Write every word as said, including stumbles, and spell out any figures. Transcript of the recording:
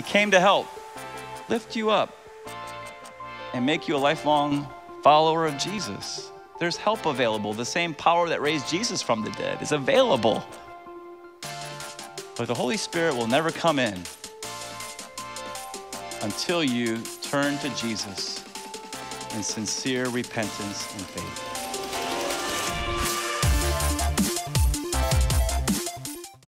He came to help lift you up and make you a lifelong follower of Jesus. There's help available. The same power that raised Jesus from the dead is available. But the Holy Spirit will never come in until you turn to Jesus in sincere repentance and faith.